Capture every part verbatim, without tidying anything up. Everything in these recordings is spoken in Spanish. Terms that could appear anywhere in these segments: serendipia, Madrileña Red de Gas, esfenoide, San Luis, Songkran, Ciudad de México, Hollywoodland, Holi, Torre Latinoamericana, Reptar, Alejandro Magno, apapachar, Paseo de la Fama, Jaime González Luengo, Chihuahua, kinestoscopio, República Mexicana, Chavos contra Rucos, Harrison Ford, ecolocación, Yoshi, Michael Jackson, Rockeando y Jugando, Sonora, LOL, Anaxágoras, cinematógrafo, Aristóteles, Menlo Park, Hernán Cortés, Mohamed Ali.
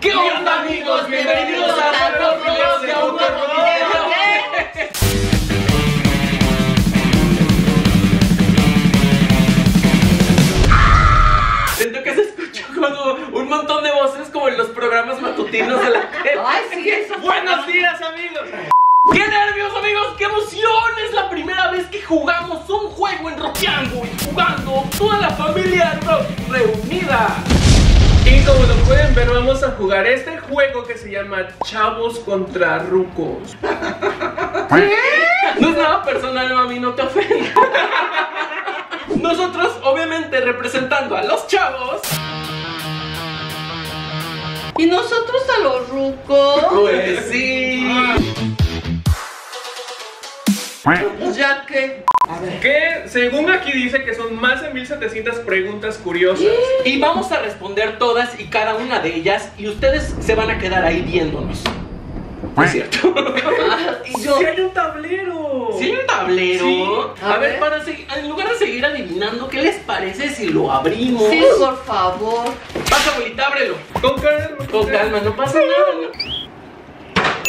¿Qué onda, amigos? Bienvenidos a los videos de un nuevo video. Siento que se escuchó como un montón de voces como en los programas matutinos de la tele. Ay, sí, eso. Buenos días, amigos. ¡Qué nervios, amigos! ¡Qué emoción! Es la primera vez que jugamos un juego en Rockeando y Jugando, toda la familia rock reunida. Y como lo pueden ver, vamos a jugar este juego que se llama Chavos contra Rucos. ¿Qué? No es nada personal, mami, no te ofendas. Nosotros, obviamente, representando a los chavos. Y nosotros a los rucos. Pues sí. Ah. Ya que... A ver. Que según aquí dice que son más de mil setecientas preguntas curiosas. ¿Qué? Y vamos a responder todas y cada una de ellas. Y ustedes se van a quedar ahí viéndonos. ¿No es cierto? ¿Y yo? Sí hay un tablero. Sí hay un tablero. Sí. A, a ver, ver. Para seguir, en lugar de seguir adivinando, ¿qué les parece si lo abrimos? Sí, por favor. Pasa, abuelita, ábrelo. Con calma. Con calma, no pasa nada, ¿no?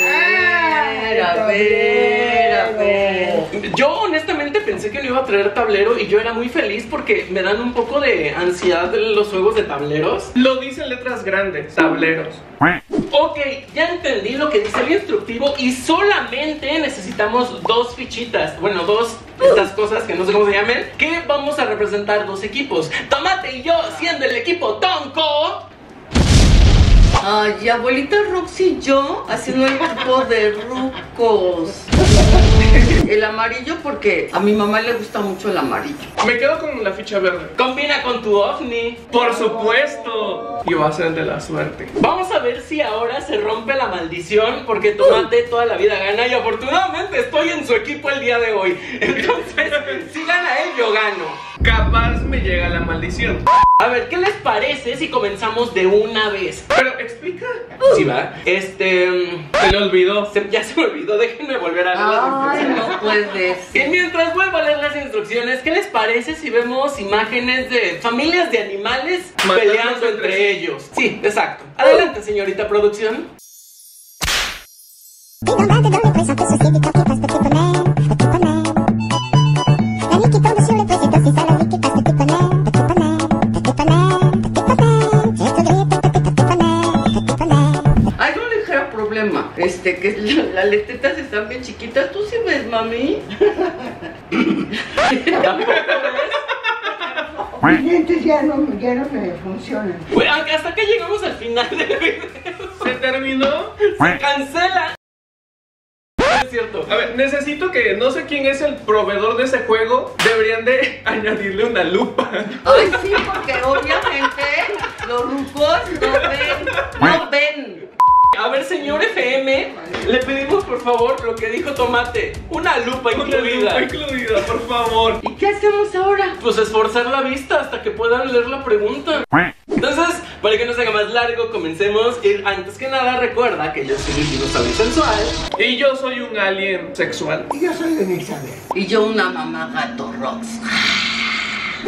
A ver, a ver, a ver. Yo honestamente pensé que no iba a traer tablero y yo era muy feliz porque me dan un poco de ansiedad los juegos de tableros. Lo dicen letras grandes, tableros. Ok, ya entendí lo que dice el instructivo y solamente necesitamos dos fichitas. Bueno, dos de estas cosas que no sé cómo se llamen. Que vamos a representar dos equipos. Tomate y yo siendo el equipo Tonko. Ay, abuelita Roxy y yo haciendo el grupo de rucos. El amarillo porque a mi mamá le gusta mucho el amarillo. Me quedo con la ficha verde. Combina con tu ovni. Por supuesto. Y va a ser de la suerte. Vamos a ver si ahora se rompe la maldición porque Tomate toda la vida gana y afortunadamente estoy en su equipo el día de hoy. Entonces, si gana él, yo gano. Capaz me llega la maldición. A ver, ¿qué les parece si comenzamos de una vez? Pero, ¿explica? Sí, va. Este... Se le olvidó. Se, ya se me olvidó, déjenme volver a leer las instrucciones. Ay, no puede ser. Y mientras vuelvo a leer las instrucciones, ¿qué les parece si vemos imágenes de familias de animales matándose peleando entre, entre ellos? Sí, exacto. Adelante, señorita producción. Este, que las letretas están bien chiquitas. ¿Tú sí ves, mami? ¿Tampoco ves? Mis lentes ya no, ya no me funcionan. Pues hasta que llegamos al final del video. ¿Se terminó? ¡Se cancela! Es cierto. A ver, necesito que no sé quién es el proveedor de ese juego. Deberían de añadirle una lupa. Ay, sí, porque obviamente los rucos no ven. No ven. A ver, señor F M, le pedimos por favor lo que dijo Tomate. Una lupa incluida. Una lupa incluida, por favor. ¿Y qué hacemos ahora? Pues esforzar la vista hasta que puedan leer la pregunta. Entonces, para que no se haga más largo, comencemos. Y antes que nada, recuerda que yo soy un dinosaurio sensual. Y yo soy un alien sexual. Y yo soy un Isabel. Y yo una mamá gato rocks.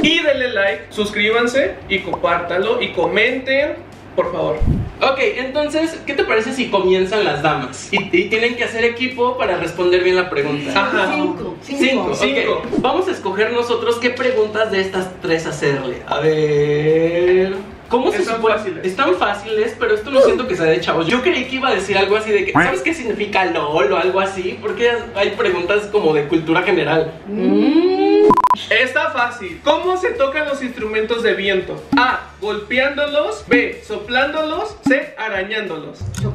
Y denle like, suscríbanse y compártanlo y comenten. Por favor. Ok, entonces, ¿qué te parece si comienzan las damas? Y, y tienen que hacer equipo para responder bien la pregunta. Ajá. Cinco. Cinco. Cinco. Cinco. Okay. Vamos a escoger nosotros qué preguntas de estas tres hacerle. A ver... ¿Cómo se supone? Están fáciles, pero esto no siento que sea de chavos. Yo creí que iba a decir algo así de que, ¿sabes qué significa LOL o algo así? Porque hay preguntas como de cultura general. Mm. Está fácil. ¿Cómo se tocan los instrumentos de viento? A, golpeándolos. B, soplándolos. C, arañándolos. So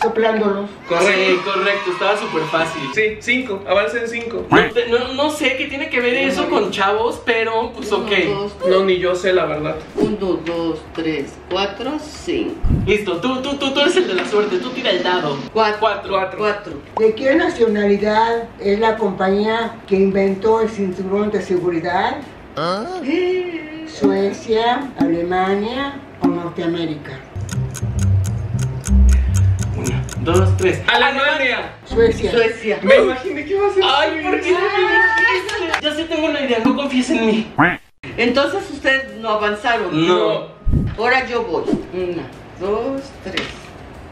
soplándolos. Correcto, sí, correcto. Estaba súper fácil. Sí, cinco. Avancen cinco. No, no, no sé qué tiene que ver eso con chavos, pero pues uno, ok. Dos, no, ni yo sé la verdad. Uno, dos, tres, cuatro, cinco. Listo, tú, tú, tú, tú eres el de la suerte. Tú tira el dado. Cuatro. Cuatro. Cuatro. Cuatro. ¿De qué nacionalidad es la compañía que inventó el cinturón de seguridad? ¿Ah? Suecia, Alemania o Norteamérica. Dos, tres. Alemania. Suecia. Suecia. Me imaginé que iba a ser. Ay, ¿por qué no me dijiste? Yo sí tengo una idea, no confíes en mí. Entonces ustedes no avanzaron. No. Ahora yo voy. Una, dos, tres.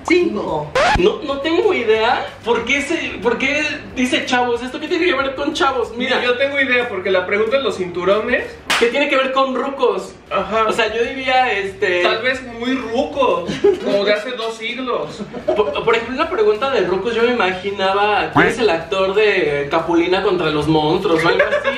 Cinco. No, no tengo idea. ¿Por qué, se, ¿Por qué dice chavos? ¿Esto qué tiene que ver con chavos? Mira, yo tengo idea porque la pregunta de los cinturones. ¿Qué tiene que ver con rucos? Ajá. O sea, yo diría este... Tal vez muy rucos, como de hace dos siglos. Por, por ejemplo, la pregunta de rucos yo me imaginaba ¿quién es el actor de Capulina contra los monstruos o algo así?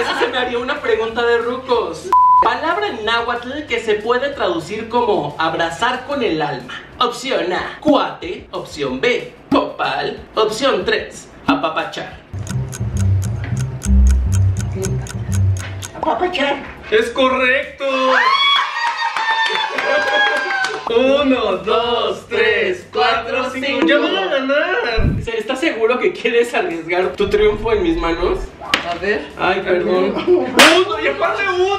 Esa se me haría una pregunta de rucos. Palabra en náhuatl que se puede traducir como abrazar con el alma. Opción A, cuate. Opción B, copal. Opción tres, apapachar. Apapachar. ¡Es correcto! Uno, dos, tres, cuatro, cinco. ¡Ya voy a ganar! ¿Estás seguro que quieres arriesgar tu triunfo en mis manos? A ver. Ay, perdón. ¡Uno! ¡Y aparte uno!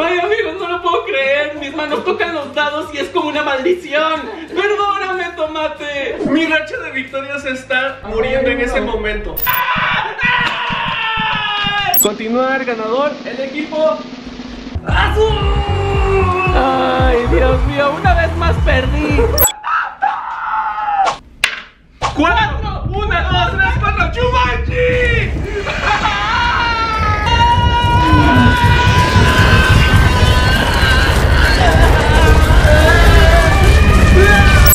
Ay, amigos, no lo puedo creer. Mis manos tocan los dados y es como una maldición. ¡Perdóname, tomate! Mi racha de victorias está muriendo en ese momento. Continúa el ganador, el equipo azul. Ay, Dios mío, una vez más perdí. ¡Cuatro! ¡Una, dos, tres, cuatro! ¡Chumanji!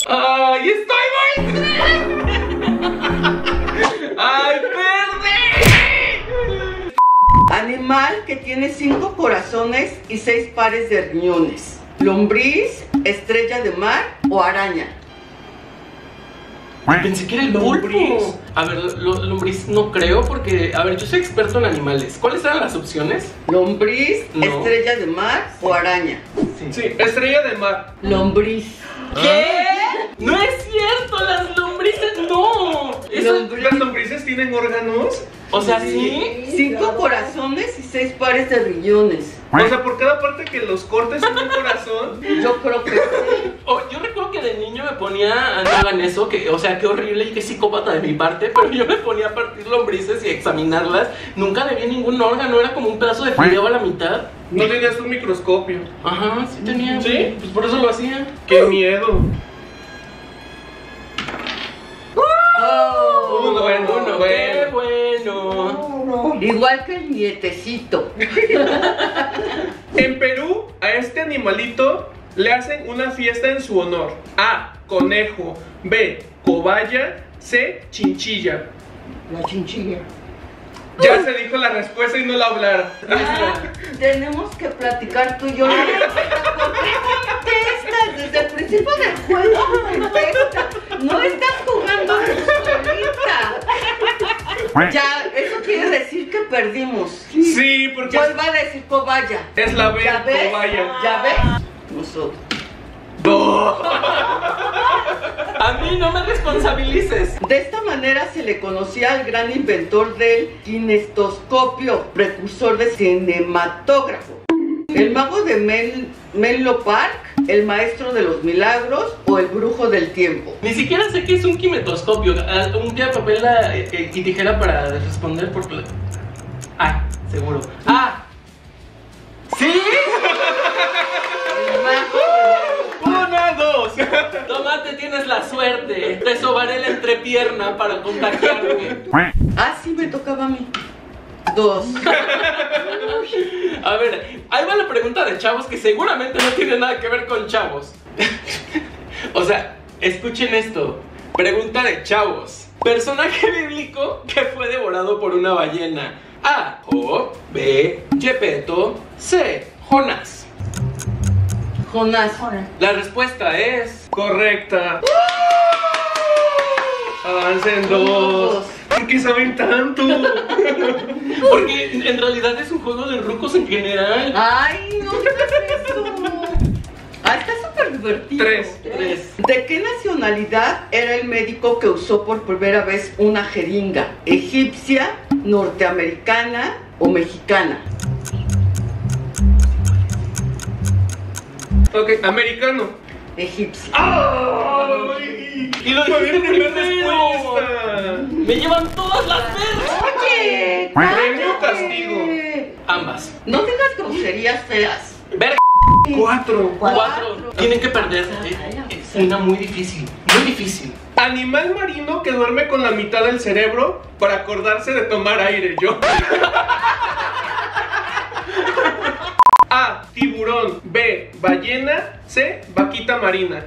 ¡Ay, estoy muy triste! ¡Ay, perdí! Animal que tiene cinco corazones y seis pares de riñones. Lombriz, estrella de mar o araña. Pensé que era el pulpo. A ver, lo, lombriz no creo porque... A ver, yo soy experto en animales. ¿Cuáles eran las opciones? Lombriz, no. Estrella de mar o araña. Sí, sí, estrella de mar. Lombriz. ¿Qué? ¡No es cierto! ¡Las lombrices no! Lombriz. ¿Las lombrices tienen órganos? O sea, sí. ¿Sí? Cinco claro. corazones y seis pares de riñones. O sea, por cada parte que los cortes en un corazón. Yo creo que sí. Oh, yo recuerdo que de niño me ponía, no hagan eso, que, o sea, qué horrible y qué psicópata de mi parte, pero yo me ponía a partir lombrices y examinarlas. Nunca le vi ningún órgano, era como un pedazo de fideo a la mitad. No tenías un microscopio. Ajá, sí tenía. Sí, pues por eso lo hacía. Qué miedo. Oh, uno, bueno, uno, bueno. Qué bueno. No, no. Igual que el nietecito. En Perú, a este animalito le hacen una fiesta en su honor. A, conejo. B, cobaya. C, chinchilla. La chinchilla. Ya se dijo la respuesta y no la hablaron. Tenemos que platicar tú y yo. ¿Por qué contestas? Desde el principio del juego contestas. No estás jugando solita. Ya, eso quiere decir que perdimos. Sí, porque... Vuelva a decir cobaya. Es la B, ¿Ya ves? cobaya. ¿Ya ves? Nosotros. ¡No! A mí no me responsabilices. De esta manera se le conocía al gran inventor del kinestoscopio, precursor del cinematógrafo. El mago de Men Menlo Park, el maestro de los milagros o el brujo del tiempo. Ni siquiera sé qué es un kinetoscopio. Un día papel y tijera para responder por... Ah, seguro. ¡Ah! ¿Sí? El mago de... Dos. Tomate, tienes la suerte. Te sobaré la entrepierna para contagiarme. Ah, sí, me tocaba a mí. Dos. A ver, ahí va la pregunta de chavos que seguramente no tiene nada que ver con chavos. O sea, escuchen esto. Pregunta de chavos. Personaje bíblico que fue devorado por una ballena. A, Job. B, Gepetto. C, Jonás. Jonás. La respuesta es correcta. ¡Uh! Avancen dos. ¿Por qué saben tanto? Porque en realidad es un juego de rucos en general. Ay, no es eso. Ah, está súper divertido. Tres. Tres. ¿De qué nacionalidad era el médico que usó por primera vez una jeringa? ¿Egipcia, norteamericana o mexicana? Ok, americano. Egipcio. ¡Ay! Y lo dije en primer respuesta. Me llevan todas las verdes. Oye, premio castigo. Ambas. No tengas groserías feas. Verga. Cuatro. Cuatro. Tienen que perderse. Es una muy difícil. Muy difícil. Animal marino que duerme con la mitad del cerebro para acordarse de tomar aire. Yo. A. Tiburón. B. Ballena. C. Vaquita marina.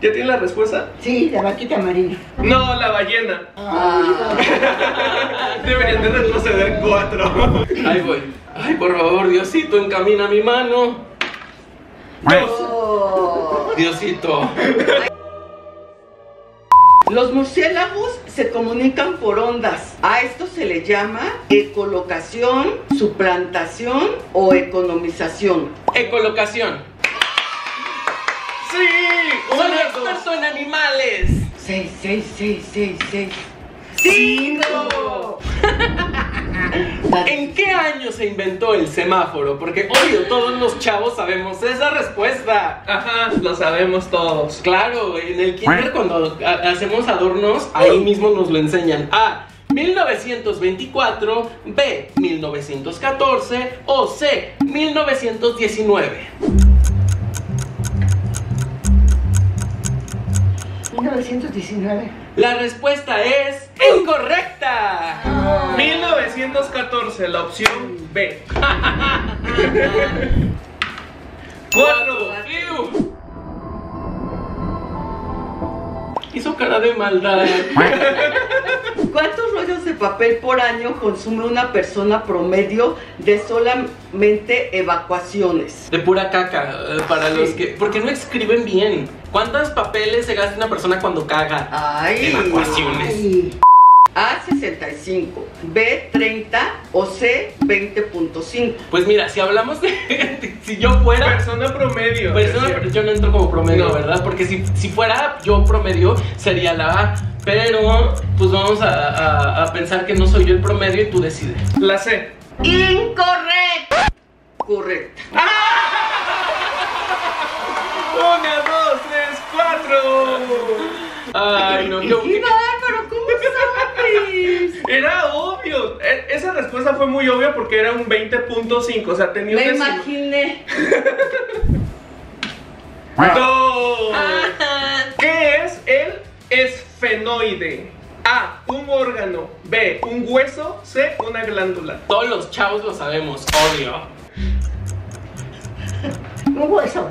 ¿Ya tiene la respuesta? Sí, la vaquita marina. No, la ballena. Ah. Deberían de retroceder cuatro. Ahí voy. Ay, por favor, Diosito, encamina mi mano. Dos. Oh. Diosito. Los murciélagos se comunican por ondas. A esto se le llama ecolocación, suplantación o economización. Ecolocación. ¡Sí! ¡Son expertos en animales! ¡Seis, seis, seis, seis, seis! ¡Cinco! ¿En qué año se inventó el semáforo? Porque, obvio, todos los chavos sabemos esa respuesta. Ajá, lo sabemos todos. Claro, en el kinder cuando hacemos adornos, ahí mismo nos lo enseñan. A. mil novecientos veinticuatro. B. mil novecientos catorce. O C. mil novecientos diecinueve. mil novecientos diecinueve. La respuesta es incorrecta. Ah. mil novecientos catorce, la opción B. Cuatro. Hizo cara de maldad. ¿Cuántos rollos de papel por año consume una persona promedio de solamente evacuaciones? De pura caca, para sí. los que... Porque no escriben bien. ¿Cuántos papeles se gasta una persona cuando caga? Ay, evacuaciones. Ay. A, sesenta y cinco, B, treinta o C, veinte punto cinco. Pues mira, si hablamos de, de... Si yo fuera... Persona promedio. Persona, yo no entro como promedio, no. ¿Verdad? Porque si, si fuera yo promedio, sería la A. Pero, pues vamos a, a, a pensar que no soy yo el promedio y tú decides. La C. Incorrecta. Correcta. ¡Ah! Una, dos, tres, cuatro. Ay, no, yo... Era obvio, esa respuesta fue muy obvia porque era un veinte punto cinco, o sea, tenía... Me un imaginé. Dos. ¿Qué es el esfenoide? A, un órgano. B, un hueso. C, una glándula. Todos los chavos lo sabemos, obvio. Un hueso.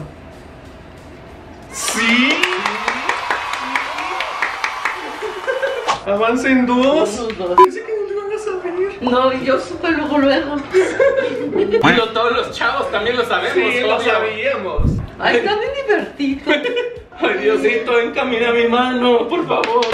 Sí. Avancen dos. dos, dos. Pensé que no ibas a venir. No, yo supe luego, luego. Pero todos los chavos también lo sabemos. Sí, obvio. Lo sabíamos. Ay, está bien divertido. Ay, Diosito, encamina mi mano, por favor.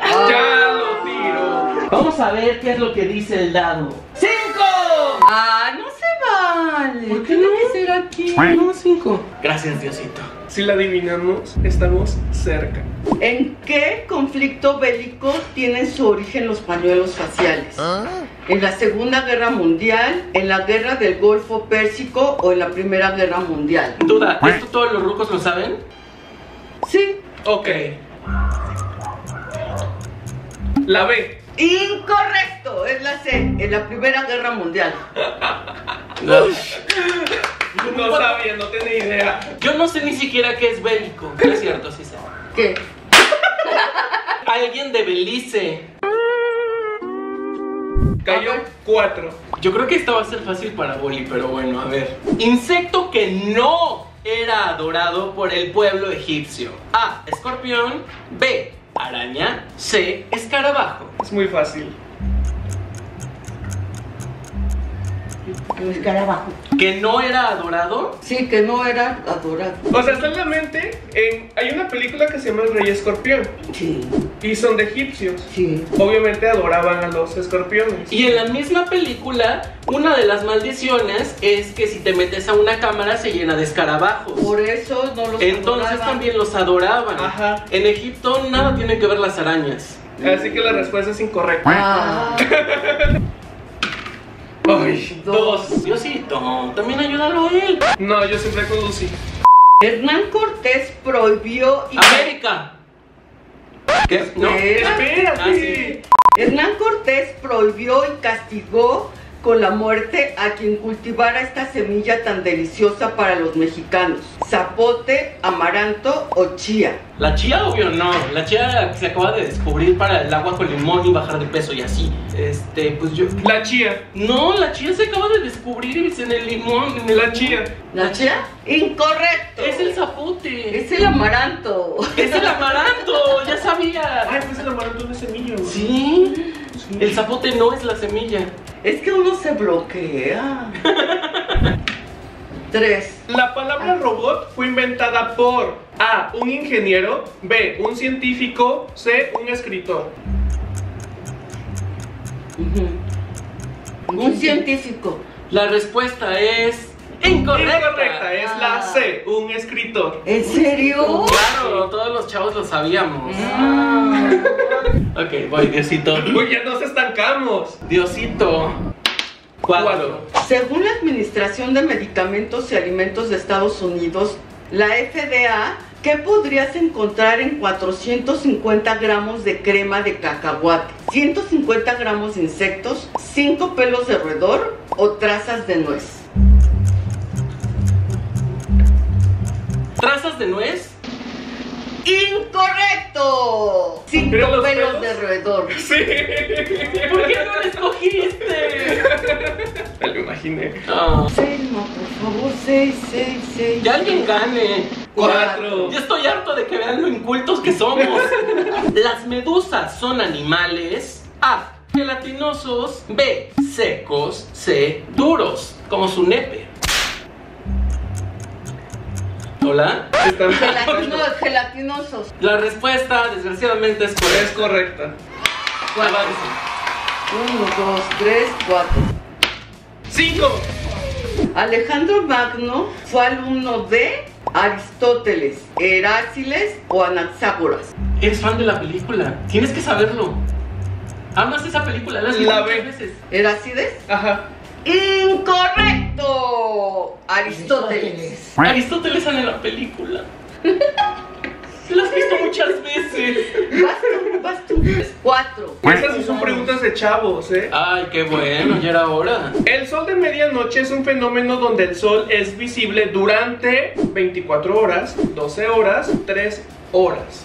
Ah. Ya lo tiro. Vamos a ver qué es lo que dice el dado. ¡Cinco! Ah, no se vale. ¿Por qué no? ¿Qué será aquí? No, cinco. Gracias, Diosito. Si la adivinamos, estamos cerca. ¿En qué conflicto bélico tienen su origen los pañuelos faciales? ¿Ah? ¿En la Segunda Guerra Mundial? ¿En la Guerra del Golfo Pérsico? ¿O en la Primera Guerra Mundial? Duda, ¿esto todos los rucos lo saben? Sí. Ok. La B. Incorrecto, es la C, en la Primera Guerra Mundial. No. No sabía, no tenía idea. Yo no sé ni siquiera qué es bélico. No es cierto, sí sé. ¿Qué? Alguien de Belice. Cayó cuatro. Yo creo que esta va a ser fácil para Boli, pero bueno, a ver. Insecto que no era adorado por el pueblo egipcio. A, escorpión. B, araña. C, escarabajo. Es muy fácil. El escarabajo. ¿Que no era adorado? Sí, que no era adorado. O sea, solamente en, hay una película que se llama El Rey Escorpión. Sí. Y son de egipcios. Sí. Obviamente adoraban a los escorpiones. Y en la misma película, una de las maldiciones es que si te metes a una cámara se llena de escarabajos. Por eso no los... Entonces adoraban. También los adoraban. Ajá. En Egipto nada tiene que ver las arañas. Así que la respuesta es incorrecta. Ah. Ay, dos. Diosito, también ayúdalo a él. No, yo siempre conducí. Hernán Cortés prohibió... Y... ¡América! ¿Qué? No. Espérate. Ah, sí. Hernán Cortés prohibió y castigó con la muerte a quien cultivara esta semilla tan deliciosa para los mexicanos. Zapote, amaranto o chía. La chía, obvio, no. La chía se acaba de descubrir para el agua con limón y bajar de peso y así. Este, pues yo... La chía. No, la chía se acaba de descubrir en el limón, en la chía. ¿La chía? Incorrecto. Es el zapote. Es el amaranto. Es el amaranto, ya sabía. Ay, pues el amaranto no es semilla. Sí. Sí. El zapote no es la semilla. Es que uno se bloquea. Tres. La palabra robot fue inventada por A. un ingeniero, B. un científico, C. un escritor. Uh-huh. Un científico. La respuesta es incorrecta. Incorrecta, es ah. la C. un escritor. ¿En serio? Claro, todos los chavos lo sabíamos. Ah. Ok, voy, Diosito. Uy, ya nos estancamos. Diosito. Cuatro. Según la Administración de Medicamentos y Alimentos de Estados Unidos, la F D A, ¿qué podrías encontrar en cuatrocientos cincuenta gramos de crema de cacahuate? ¿ciento cincuenta gramos de insectos, cinco pelos de roedor o trazas de nuez? ¿Trazas de nuez? ¡Incorrecto! Cinco pelos, pelos de roedor. Sí. ¿Por qué no lo escogiste? Me lo imaginé. Oh. Seis, no, por favor, seis, seis, seis. Ya alguien gane. Cuatro. Ya estoy harto de que vean lo incultos que somos. Las medusas son animales. A. gelatinosos. B. secos. C. duros, como su nepe. ¿Hola? Gelatino, gelatinosos. La respuesta, desgraciadamente, es correcta. Es correcta. ¿Cuál? Uno, dos, tres, cuatro. Cinco. Alejandro Magno fue alumno de Aristóteles, Heráclides o Anaxágoras. Eres fan de la película. Tienes que saberlo. Amas esa película. La, la ves. ¿Heráclides? Ajá. ¡Incorrecto! Aristóteles. Aristóteles sale en la película. Lo has visto muchas veces. Vas tú, vas tú. Cuatro. Esas son preguntas de chavos, ¿eh? Ay, qué bueno, ya era hora. El sol de medianoche es un fenómeno donde el sol es visible durante veinticuatro horas, doce horas, tres horas.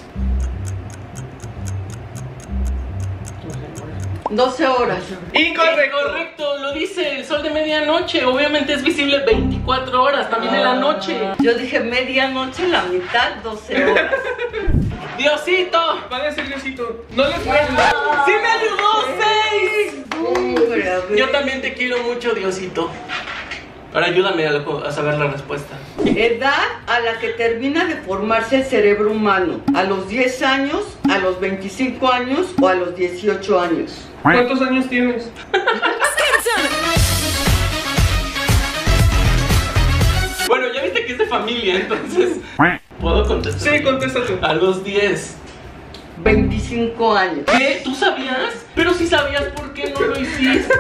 doce horas. Incorrecto. Correcto, lo dice el sol de medianoche. Obviamente es visible veinticuatro horas, también ah. en la noche. Yo dije medianoche, la mitad, doce horas. Diosito. Va a decir Diosito. No les puedo ayudar. ¡Sí me ayudó! ¡Seis! Yo también te quiero mucho, Diosito. Ahora ayúdame a, a saber la respuesta. Edad a la que termina de formarse el cerebro humano. ¿A los diez años, a los veinticinco años o a los dieciocho años? ¿Cuántos años tienes? Bueno, ya viste que es de familia, entonces... ¿Puedo contestar? Sí, contéstate. A los diez. veinticinco años. ¿Qué? ¿Tú sabías? Pero si sabías, ¿por qué no lo hiciste?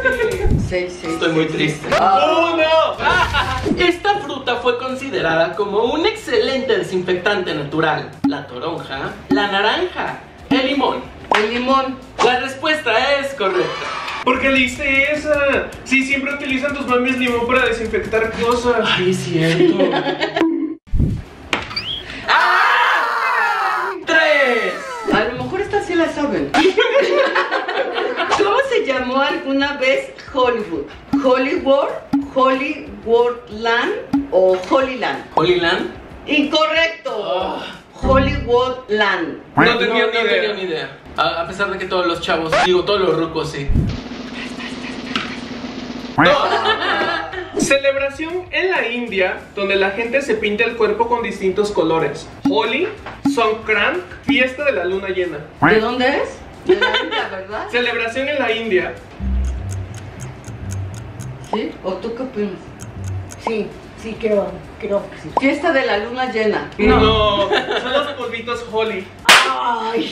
Sí, sí. Estoy muy triste. Oh. ¡Uno! Ah, esta fruta fue considerada como un excelente desinfectante natural. La toronja, la naranja, el limón. El limón. La respuesta es correcta. ¿Por qué le hice esa? Sí, siempre utilizan tus mamis limón para desinfectar cosas. Ay, es cierto. ¡Ah! ¡Tres! A lo mejor esta sí la saben. ¿Cómo se llamó alguna vez Hollywood? ¿Hollywood, Hollywoodland o Hollyland? ¿Hollyland? ¡Incorrecto! Oh. Hollywoodland. No tenía, no, ni, no idea. tenía ni idea. A, a pesar de que todos los chavos, digo, todos los rucos, sí. No. Celebración en la India donde la gente se pinta el cuerpo con distintos colores. Holi, Songkran, fiesta de la luna llena. ¿De dónde es? De la India, ¿verdad? Celebración en la India. ¿Sí? ¿O tú qué opinas? Sí, sí, creo, creo que sí. Fiesta de la luna llena. No, no, son los polvitos Holi. Ay.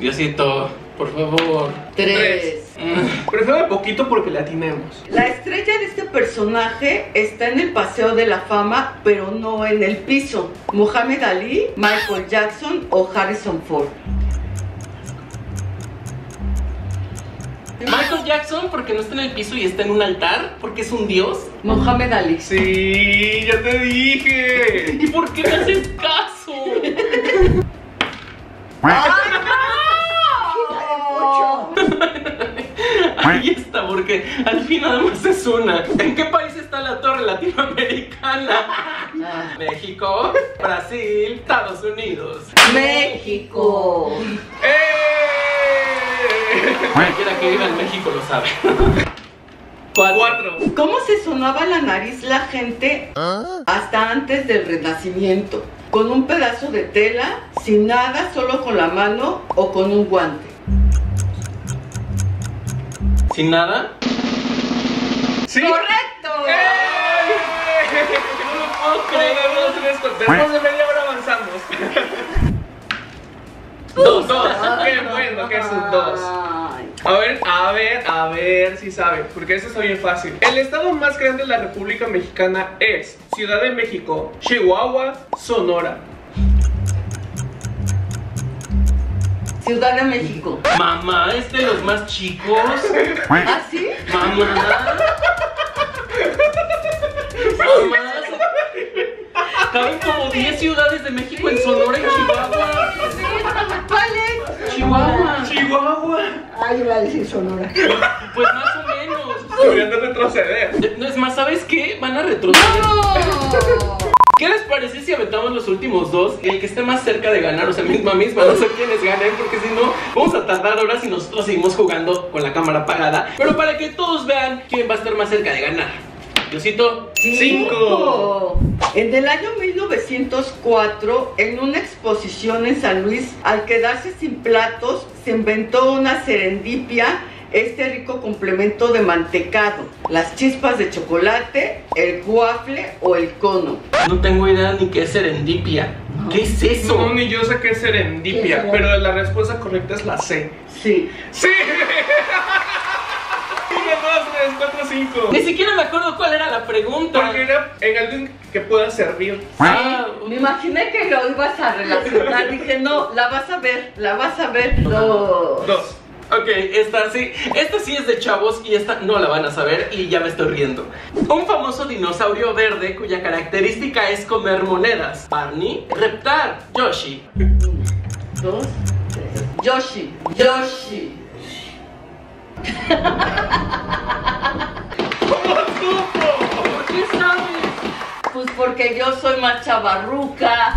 Diosito, por favor. Tres. Mm. Prefiero poquito porque la tenemos. La estrella de este personaje está en el Paseo de la Fama, pero no en el piso. ¿Mohamed Ali, Michael Jackson o Harrison Ford? Michael Jackson, porque no está en el piso y está en un altar, porque es un dios. Mohamed Ali. Sí, ya te dije. ¿Y por qué me haces caso? Ahí está, porque al fin nada más es una. ¿En qué país está la Torre Latinoamericana? Ah. México, Brasil, Estados Unidos. ¡México! ¡Eh! Cualquiera que viva en México lo sabe. Cuatro. ¿Cómo se sonaba la nariz la gente ¿Ah? hasta antes del Renacimiento? ¿Con un pedazo de tela, sin nada, solo con la mano o con un guante? ¿Sin nada? ¡Sí! ¡Correcto! ¡Eh! ¡No lo puedo creer! ¡No esto! Tenemos de media hora avanzando. Dos, dos. ¡Qué bueno que es un dos! A ver, a ver, a ver si sabe, porque eso está bien fácil. El estado más grande de la República Mexicana es Ciudad de México, Chihuahua, Sonora. Ciudad de México. Mamá, es de los más chicos. ¿Ah, sí? Mamá. Mamá. Caben como diez ciudades de México en Sonora y Chihuahua. ¿Cuáles? Chihuahua. Chihuahua. Ay, yo iba a decir Sonora. Pues más o menos. Deberían de retroceder. No, es más, ¿sabes qué? Van a retroceder. No. ¿Qué les parece si aventamos los últimos dos? El que esté más cerca de ganar, o sea, misma misma, no sé quiénes ganen, porque si no, vamos a tardar horas y nosotros seguimos jugando con la cámara apagada. Pero para que todos vean quién va a estar más cerca de ganar. Diosito, cinco. En el año mil novecientos cuatro, en una exposición en San Luis, al quedarse sin platos, se inventó una serendipia. Este rico complemento de mantecado, las chispas de chocolate, el waffle o el cono. No tengo idea ni qué es serendipia. No. ¿Qué es eso? No, ni yo sé qué es serendipia, ¿Qué pero la respuesta correcta es la C. Sí. ¡Sí! uno, dos, tres, cuatro, cinco. Ni siquiera me acuerdo cuál era la pregunta. Porque era en algo que pueda servir. Ah, me imaginé que lo ibas a relacionar. Dije, no, la vas a ver, la vas a ver. Dos. Dos. Ok, esta sí, esta sí es de chavos y esta no la van a saber y ya me estoy riendo. Un famoso dinosaurio verde cuya característica es comer monedas. Barney, Reptar, Yoshi. Dos, tres. Yoshi, Yoshi. ¿Cómo supo? ¿Por qué sabes? Pues porque yo soy más chavarruca.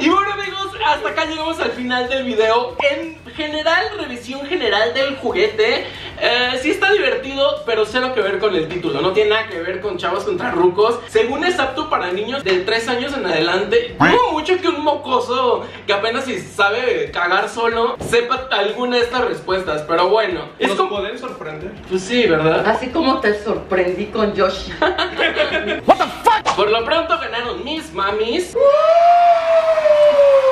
Y bueno, amigos, hasta acá llegamos al final del video. En general, revisión general del juguete. eh, Sí está divertido, pero cero que ver con el título. No tiene nada que ver con Chavos contra Rucos. Según es apto para niños de tres años en adelante. Como mucho que un mocoso que apenas si sabe cagar solo sepa alguna de estas respuestas. Pero bueno, ¿nos es como... pueden sorprender? Pues sí, ¿verdad? Así como te sorprendí con Yoshi. What the fuck? Por lo pronto ganaron mis mamis.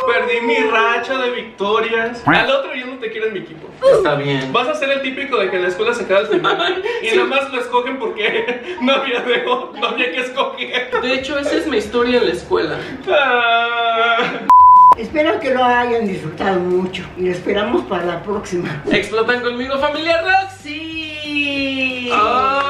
Perdí mi racha de victorias. Al otro yo no te quiero en mi equipo. Está bien. Vas a ser el típico de que en la escuela se queda el primero y sí. Nomás lo escogen porque no había de, no había que escoger. De hecho, esa es mi historia en la escuela. Ah. Espero que lo hayan disfrutado mucho y lo esperamos para la próxima. ¿Explotan conmigo, familia Roxy? Sí. Oh.